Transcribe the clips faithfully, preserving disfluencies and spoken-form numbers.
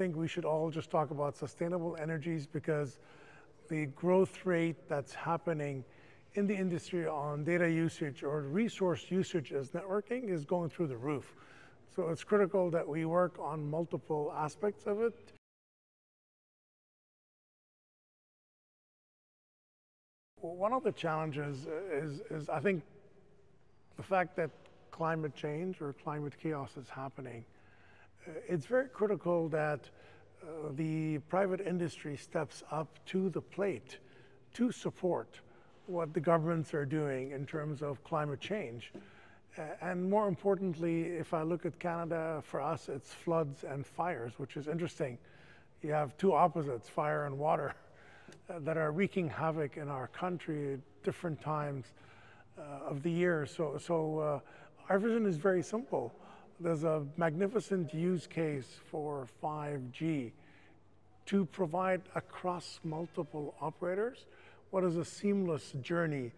think we should all just talk about sustainable energies, because the growth rate that's happening in the industry on data usage or resource usage as networking is going through the roof. So it's critical that we work on multiple aspects of it. One of the challenges is, is I think, the fact that climate change or climate chaos is happening. It's very critical that uh, the private industry steps up to the plate to support what the governments are doing in terms of climate change. Uh, and more importantly, if I look at Canada, for us, it's floods and fires, which is interesting. You have two opposites, fire and water, uh, that are wreaking havoc in our country at different times uh, of the year. So, so uh, our vision is very simple. There's a magnificent use case for five G to provide across multiple operators what is a seamless journey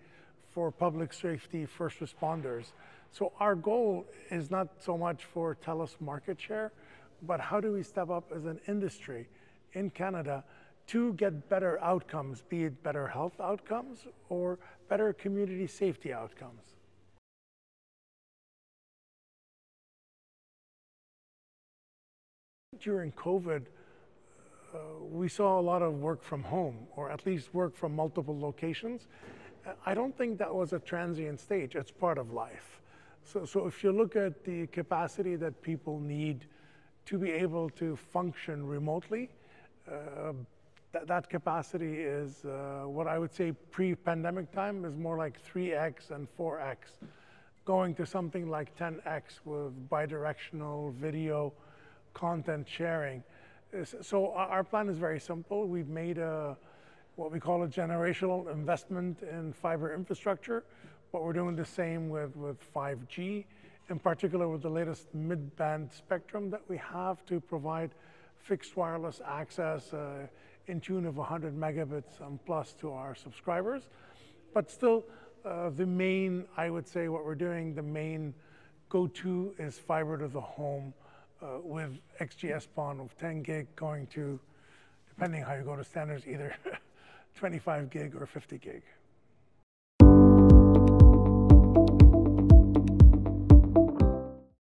for public safety first responders. So our goal is not so much for TELUS market share, but how do we step up as an industry in Canada to get better outcomes, be it better health outcomes or better community safety outcomes. During COVID, uh, we saw a lot of work from home, or at least work from multiple locations. I don't think that was a transient stage. It's part of life. So, so if you look at the capacity that people need to be able to function remotely, uh, th that capacity is uh, what I would say pre-pandemic time is more like three X and four X, going to something like ten X with bidirectional video content sharing. So our plan is very simple. We've made a, what we call a generational investment in fiber infrastructure, but we're doing the same with, with five G, in particular with the latest mid-band spectrum that we have to provide fixed wireless access uh, in tune of one hundred megabits and plus to our subscribers. But still, uh, the main, I would say what we're doing, the main go-to is fiber to the home. Uh, with X G S PON of ten gig going to, depending how you go to standards, either twenty-five gig or fifty gig.